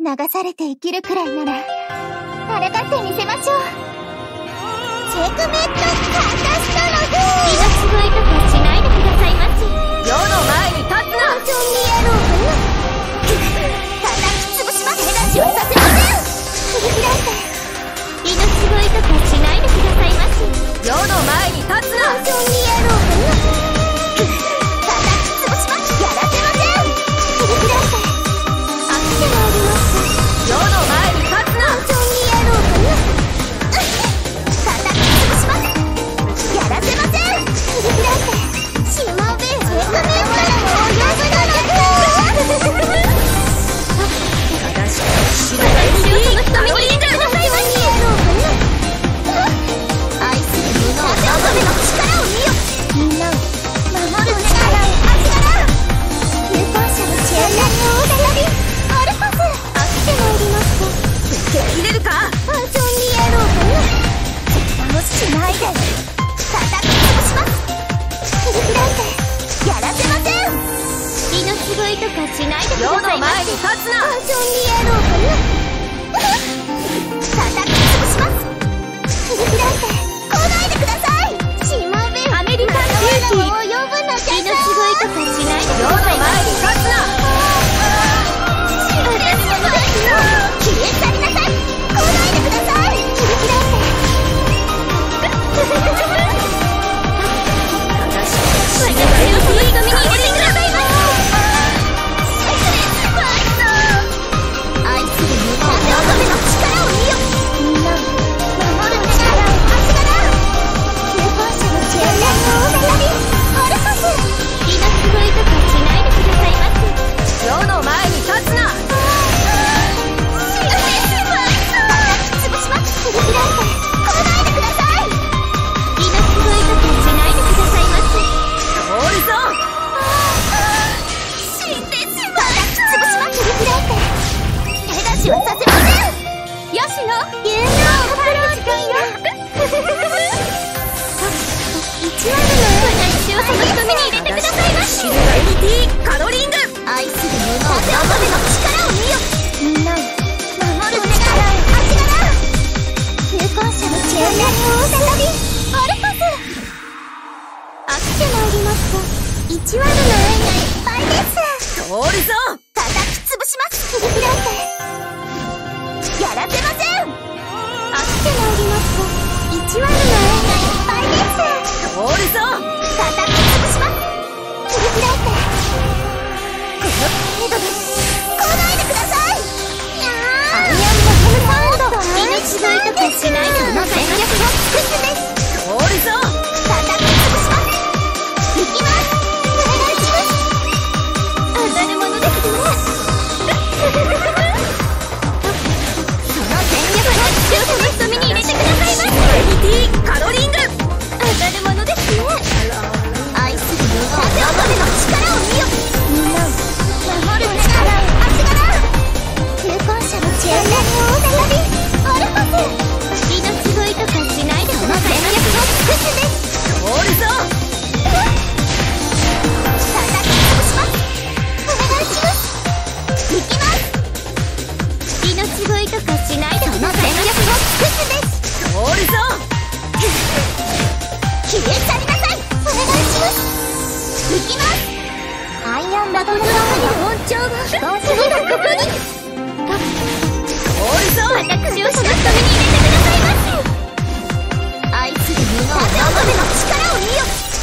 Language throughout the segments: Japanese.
流されて生きるくらいならあらかってみせましょう。チェックメイトカタストロフー。命乞いとかしないでくださいまし。世の前に立つな。本当にやろうかな。叩き潰しまで手出しはさせません。切り開いて命乞いとかしないでくださいまし。世の前に立つな。本当にやろうかな。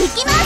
行きます。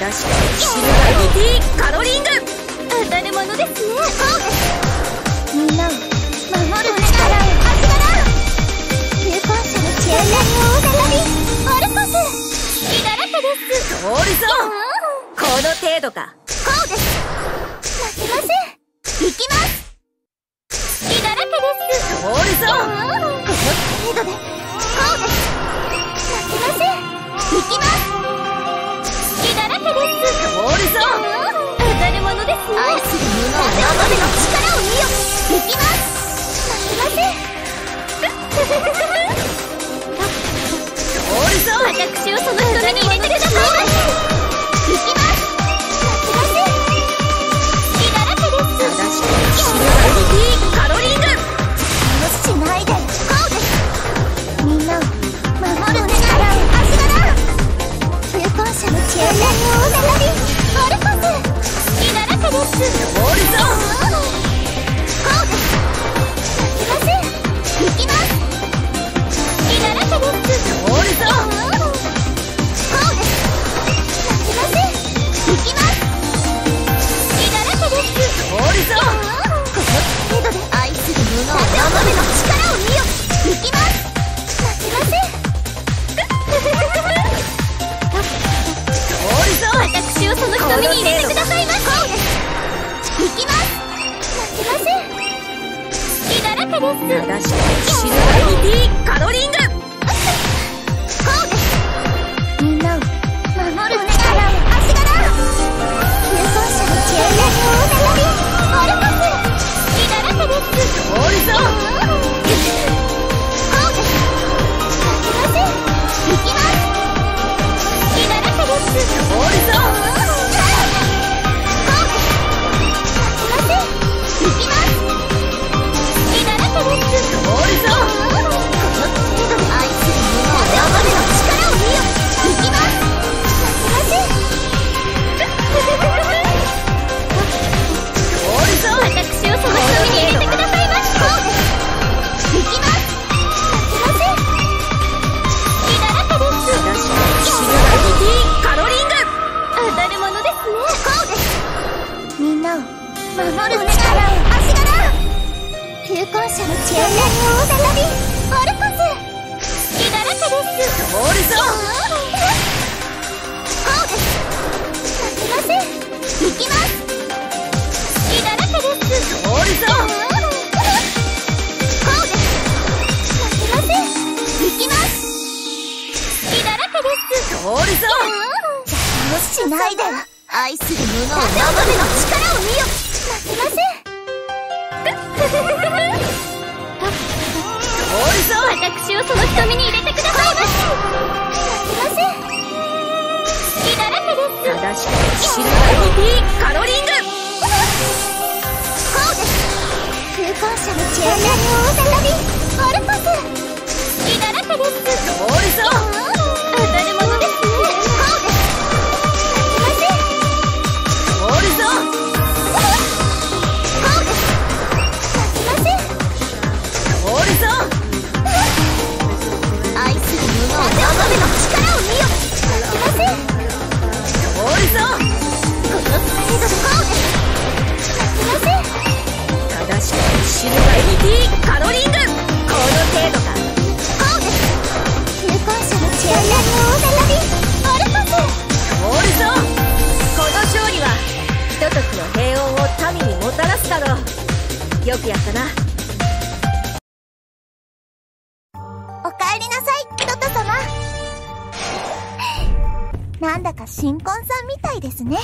正しくシルバーカロリング。当たるものですね。みんなを守る力を。スーパーシャのチェアナに大再び。アルコス気だらけです。通るぞ。この程度か。こうです。負けません。行きます。気だらけです。通るぞ。この程度で。こうです。負けません。行きます。通るぞ。当たるものですね。愛する者は生での力を握る。行きます。負けません。通るぞ。私をその人に入れてください。行きます。負けません。気だらけです。正しくシルバーカロリング。気にしないで。こうです。みんなを守る力を。勇者のチェアナに大並び。アルコス気だらけです。通るぞ。この程度で。こうです。負けません。行きます。負けません。気だらけです。正しくシルバーカロリング。愛する者は生での力を見よ。行きます。負けません。私をその瞳に入れてくださいませ。行きます。負けません。気だらけです。正しくシルバーカロリング。こうです。みんなを守る力を。足柄優勝者のチェアナに大並び。アルコス気だらけです。通るぞ。こうです。負けません。行きます。通るぞ。こうです。負けません。気だらけです。通るぞ。この程度で。こうです。負けません。行きます。負けません。気だらけです。正しくシルバーカロリング。こうです。みんなを守る力を。足柄優勝者のチェアナに大並び。アルコス気だらけです。通るぞ。この程度で。こうです。負けません。行きます。負けません。気だらけです。正しくシルバーカロリング。みんなを守る力を。足柄勇者のチェアナに大並び。アルコス気だらけです。通るぞ。こうです。負けません。行きます。気だらけです。通るぞ。こうです。負けません。行きます。気だらけです。通るぞ。邪魔をしないで。愛する者は生での力を見よ。負けません。私をその瞳に入れてくださいませ。負けません。気だらけです。正しくシルバーカロリング。こうです。勇者のチェアナに大並び。アルコス気だらけです。通るぞ。シルバーカロリング。この程度か。こうです。勇者のチェアナに大並び。アルコス通るぞ。この勝利はひとときの平穏を民にもたらすだろう。よくやったな。おかえりなさいひとと様。なんだか新婚さんみたいですね。